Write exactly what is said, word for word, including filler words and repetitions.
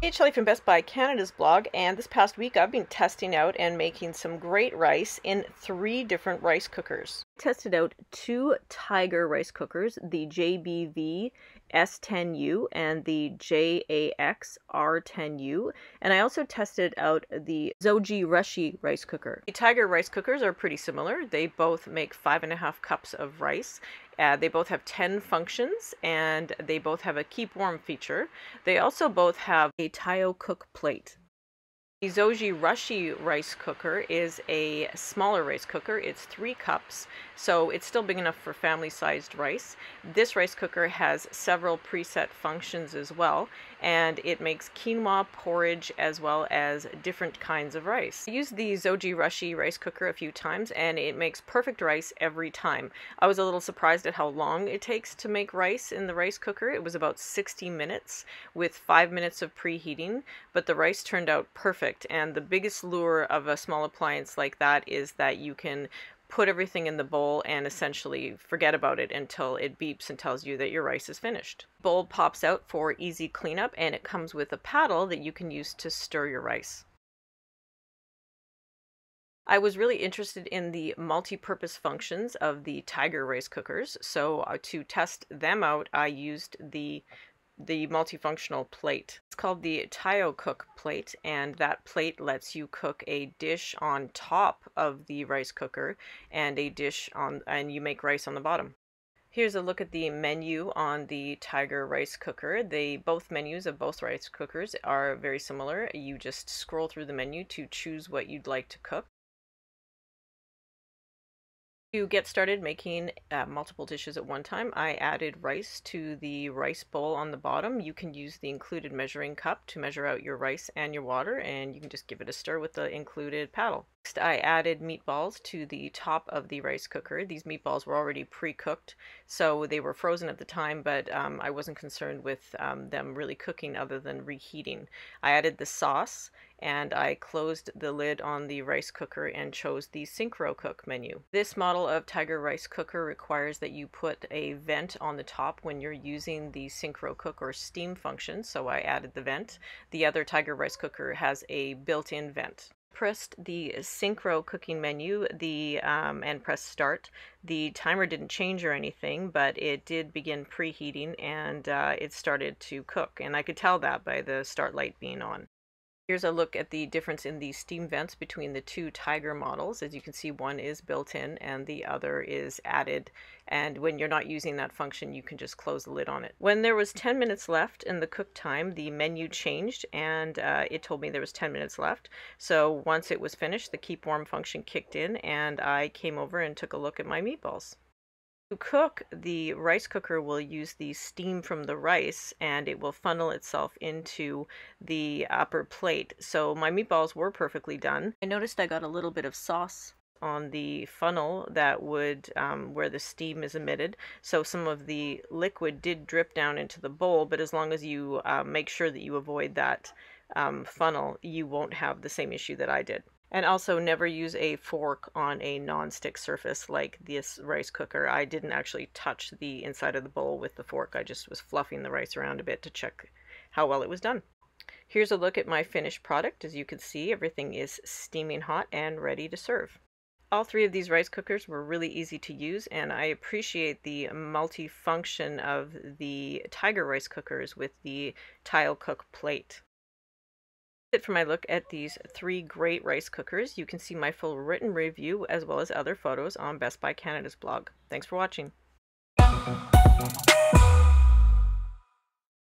It's Shelley from Best Buy Canada's blog, and this past week I've been testing out and making some great rice in three different rice cookers. I tested out two Tiger rice cookers, the J B V S ten U and the J A X R ten U, and I also tested out the Zojirushi rice cooker. The Tiger rice cookers are pretty similar. They both make five and a half cups of rice. Uh, they both have ten functions, and they both have a keep warm feature. They also both have a tacook plate. The Zojirushi rice cooker is a smaller rice cooker. It's three cups, so it's still big enough for family-sized rice. This rice cooker has several preset functions as well, and it makes quinoa, porridge, as well as different kinds of rice. I used the Zojirushi rice cooker a few times, and it makes perfect rice every time. I was a little surprised at how long it takes to make rice in the rice cooker. It was about sixty minutes with five minutes of preheating, but the rice turned out perfect. And the biggest lure of a small appliance like that is that you can put everything in the bowl and essentially forget about it until it beeps and tells you that your rice is finished. The bowl pops out for easy cleanup, and it comes with a paddle that you can use to stir your rice. I was really interested in the multi-purpose functions of the Tiger rice cookers, so to test them out I used the the multifunctional plate. It's called the tacook plate, and that plate lets you cook a dish on top of the rice cooker and a dish on and you make rice on the bottom. Here's a look at the menu on the Tiger rice cooker. They both menus of both rice cookers are very similar. You just scroll through the menu to choose what you'd like to cook. To get started making uh, multiple dishes at one time, I added rice to the rice bowl on the bottom. You can use the included measuring cup to measure out your rice and your water, and you can just give it a stir with the included paddle. Next, I added meatballs to the top of the rice cooker. These meatballs were already pre-cooked, so they were frozen at the time, but um, I wasn't concerned with um, them really cooking other than reheating. I added the sauce, and I closed the lid on the rice cooker and chose the Synchro-Cook menu. This model of Tiger rice cooker requires that you put a vent on the top when you're using the Synchro-Cook or steam function, so I added the vent. The other Tiger rice cooker has a built-in vent. Pressed the Synchro cooking menu the um, and press start. The timer didn't change or anything, but it did begin preheating, and uh, it started to cook, and I could tell that by the start light being on. Here's a look at the difference in the steam vents between the two Tiger models. As you can see, one is built in and the other is added. And when you're not using that function, you can just close the lid on it. When there was ten minutes left in the cook time, the menu changed, and uh, it told me there was ten minutes left. So once it was finished, the keep warm function kicked in, and I came over and took a look at my meatballs. To cook, the rice cooker will use the steam from the rice, and it will funnel itself into the upper plate. So my meatballs were perfectly done. I noticed I got a little bit of sauce on the funnel that would um, where the steam is emitted. So some of the liquid did drip down into the bowl, but as long as you uh, make sure that you avoid that um, funnel, you won't have the same issue that I did. And also, never use a fork on a non-stick surface like this rice cooker. I didn't actually touch the inside of the bowl with the fork. I just was fluffing the rice around a bit to check how well it was done. Here's a look at my finished product. As you can see, everything is steaming hot and ready to serve. All three of these rice cookers were really easy to use, and I appreciate the multi-function of the Tiger rice cookers with the tacook plate. That's it for my look at these three great rice cookers. You can see my full written review as well as other photos on Best Buy Canada's blog. Thanks for watching.